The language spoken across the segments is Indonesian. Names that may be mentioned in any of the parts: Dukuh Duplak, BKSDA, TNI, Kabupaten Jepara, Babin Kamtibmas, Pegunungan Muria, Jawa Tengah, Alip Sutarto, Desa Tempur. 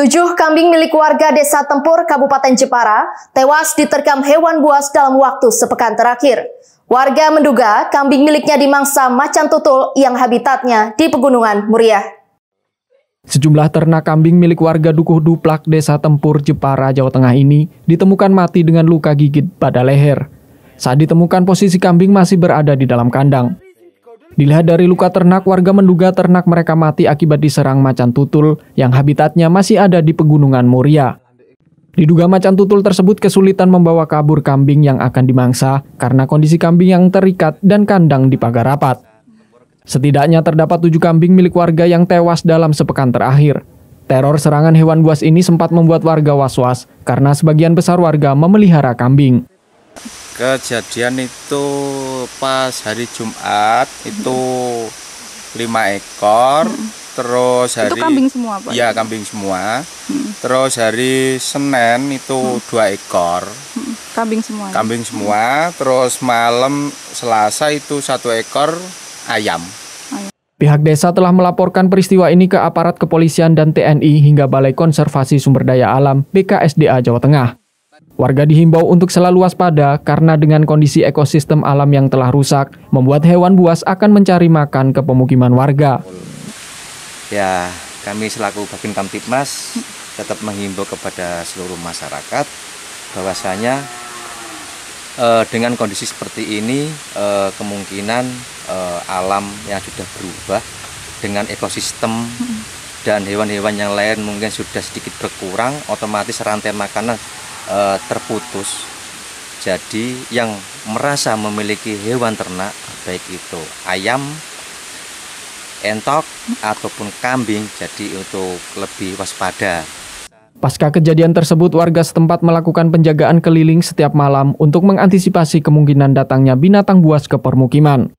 7 kambing milik warga Desa Tempur, Kabupaten Jepara, tewas diterkam hewan buas dalam waktu sepekan terakhir. Warga menduga kambing miliknya dimangsa macan tutul yang habitatnya di Pegunungan Muria. Sejumlah ternak kambing milik warga Dukuh Duplak, Desa Tempur, Jepara, Jawa Tengah ini ditemukan mati dengan luka gigit pada leher. Saat ditemukan, posisi kambing masih berada di dalam kandang. Dilihat dari luka ternak, warga menduga ternak mereka mati akibat diserang macan tutul yang habitatnya masih ada di Pegunungan Muria. Diduga macan tutul tersebut kesulitan membawa kabur kambing yang akan dimangsa karena kondisi kambing yang terikat dan kandang dipagar rapat. Setidaknya terdapat 7 kambing milik warga yang tewas dalam sepekan terakhir. Teror serangan hewan buas ini sempat membuat warga was-was karena sebagian besar warga memelihara kambing. Kejadian itu pas hari Jumat, itu 5 ekor, terus hari itu kambing semua, Pak? Ya, kambing semua. Terus hari Senin itu 2 ekor. Kambing semua. Kambing semua, terus malam Selasa itu 1 ekor. Ayam. Pihak desa telah melaporkan peristiwa ini ke aparat kepolisian dan TNI hingga Balai Konservasi Sumber Daya Alam BKSDA Jawa Tengah. Warga dihimbau untuk selalu waspada karena dengan kondisi ekosistem alam yang telah rusak, membuat hewan buas akan mencari makan ke pemukiman warga. Ya, kami selaku Babin Kamtibmas tetap menghimbau kepada seluruh masyarakat bahwasanya dengan kondisi seperti ini kemungkinan alam yang sudah berubah dengan ekosistem dan hewan-hewan yang lain mungkin sudah sedikit berkurang, otomatis rantai makanan terputus. Jadi yang merasa memiliki hewan ternak, baik itu ayam, entok ataupun kambing, jadi untuk lebih waspada. Pasca kejadian tersebut, warga setempat melakukan penjagaan keliling setiap malam untuk mengantisipasi kemungkinan datangnya binatang buas ke permukiman.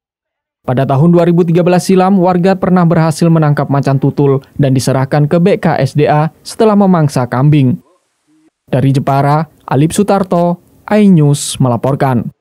Pada tahun 2013 silam, warga pernah berhasil menangkap macan tutul dan diserahkan ke BKSDA setelah memangsa kambing. Dari Jepara, Alip Sutarto, iNews melaporkan.